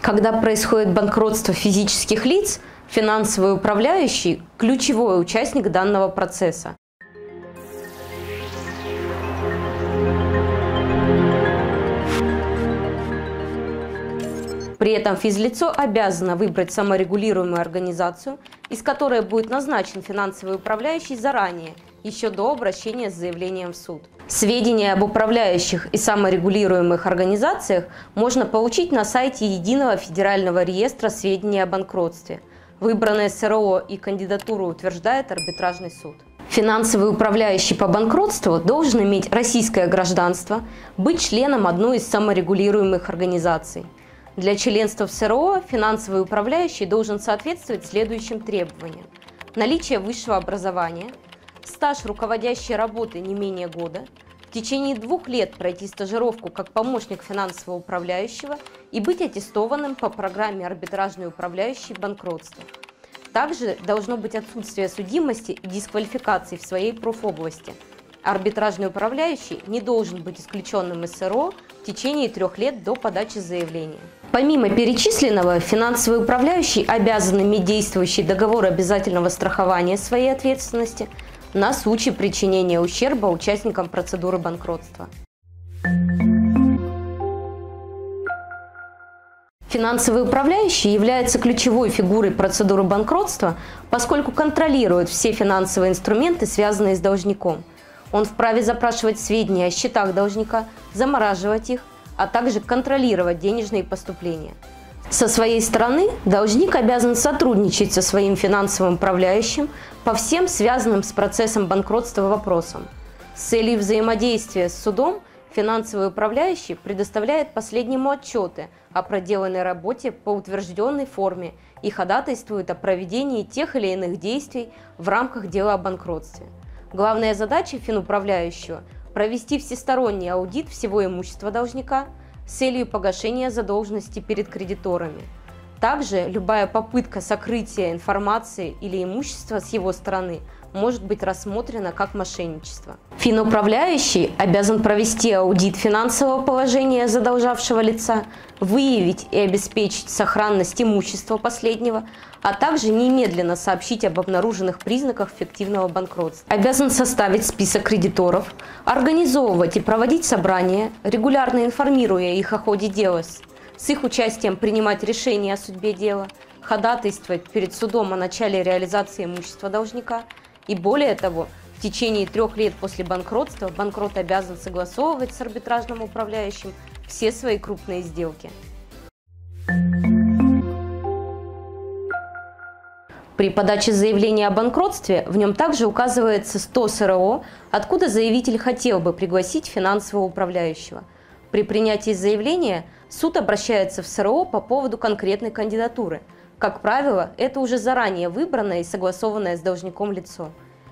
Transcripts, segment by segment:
Когда происходит банкротство физических лиц, финансовый управляющий – ключевой участник данного процесса. При этом физлицо обязано выбрать саморегулируемую организацию, из которой будет назначен финансовый управляющий заранее, еще до обращения с заявлением в суд. Сведения об управляющих и саморегулируемых организациях можно получить на сайте Единого федерального реестра сведений о банкротстве. Выбранное СРО и кандидатуру утверждает арбитражный суд. Финансовый управляющий по банкротству должен иметь российское гражданство, быть членом одной из саморегулируемых организаций. Для членства в СРО финансовый управляющий должен соответствовать следующим требованиям: наличие высшего образования, стаж руководящей работы не менее года, в течение 2 лет пройти стажировку как помощник финансового управляющего и быть аттестованным по программе «Арбитражный управляющий банкротства». Также должно быть отсутствие судимости и дисквалификации в своей профобласти. Арбитражный управляющий не должен быть исключенным из СРО в течение 3 лет до подачи заявления. Помимо перечисленного, финансовый управляющий обязан иметь действующий договор обязательного страхования своей ответственности на случай причинения ущерба участникам процедуры банкротства. Финансовый управляющий является ключевой фигурой процедуры банкротства, поскольку контролирует все финансовые инструменты, связанные с должником. Он вправе запрашивать сведения о счетах должника, замораживать их, а также контролировать денежные поступления. Со своей стороны, должник обязан сотрудничать со своим финансовым управляющим по всем связанным с процессом банкротства вопросам. С целью взаимодействия с судом финансовый управляющий предоставляет последнему отчеты о проделанной работе по утвержденной форме и ходатайствует о проведении тех или иных действий в рамках дела о банкротстве. Главная задача финуправляющего – провести всесторонний аудит всего имущества должника с целью погашения задолженности перед кредиторами. Также любая попытка сокрытия информации или имущества с его стороны может быть рассмотрена как мошенничество. Финуправляющий обязан провести аудит финансового положения задолжавшего лица, выявить и обеспечить сохранность имущества последнего, а также немедленно сообщить об обнаруженных признаках фиктивного банкротства. Обязан составить список кредиторов, организовывать и проводить собрания, регулярно информируя их о ходе дела, с их участием принимать решения о судьбе дела, ходатайствовать перед судом о начале реализации имущества должника. И более того, в течение 3 лет после банкротства банкрот обязан согласовывать с арбитражным управляющим все свои крупные сделки. При подаче заявления о банкротстве в нем также указывается 100 СРО, откуда заявитель хотел бы пригласить финансового управляющего. При принятии заявления суд обращается в СРО по поводу конкретной кандидатуры. Как правило, это уже заранее выбранное и согласованное с должником лицо.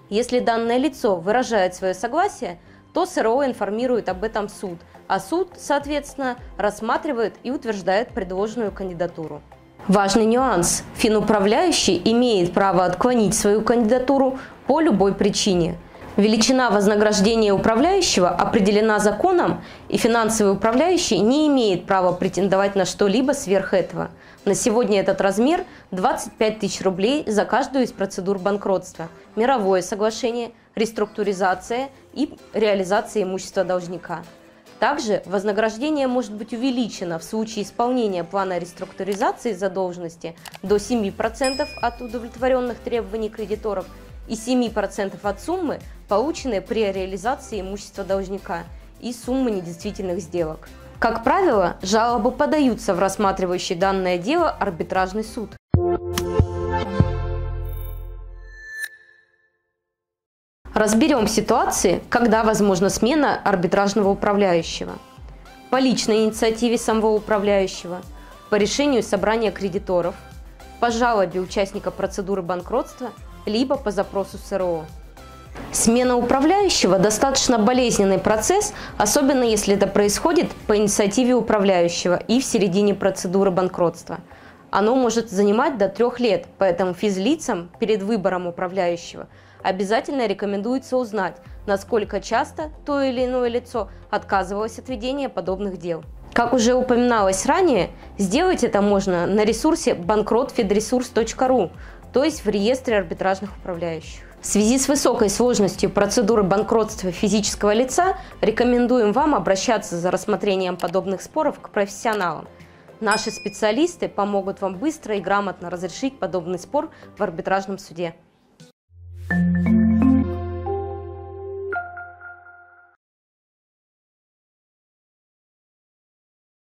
Если данное лицо выражает свое согласие, то СРО информирует об этом суд, а суд, соответственно, рассматривает и утверждает предложенную кандидатуру. Важный нюанс. Финуправляющий имеет право отклонить свою кандидатуру по любой причине. Величина вознаграждения управляющего определена законом, и финансовый управляющий не имеет права претендовать на что-либо сверх этого. На сегодня этот размер – 25 тысяч рублей за каждую из процедур банкротства, мировое соглашение, реструктуризация и реализация имущества должника. Также вознаграждение может быть увеличено в случае исполнения плана реструктуризации задолженности до 7% от удовлетворенных требований кредиторов и 7% от суммы, полученной при реализации имущества должника, и суммы недействительных сделок. Как правило, жалобы подаются в рассматривающий данное дело арбитражный суд. Разберем ситуации, когда возможна смена арбитражного управляющего. По личной инициативе самого управляющего, по решению собрания кредиторов, по жалобе участника процедуры банкротства, либо по запросу СРО. Смена управляющего – достаточно болезненный процесс, особенно если это происходит по инициативе управляющего и в середине процедуры банкротства. Оно может занимать до 3 лет, поэтому физлицам перед выбором управляющего обязательно рекомендуется узнать, насколько часто то или иное лицо отказывалось от ведения подобных дел. Как уже упоминалось ранее, сделать это можно на ресурсе bankrot.fedresurs.ru, то есть в реестре арбитражных управляющих. В связи с высокой сложностью процедуры банкротства физического лица рекомендуем вам обращаться за рассмотрением подобных споров к профессионалам. Наши специалисты помогут вам быстро и грамотно разрешить подобный спор в арбитражном суде.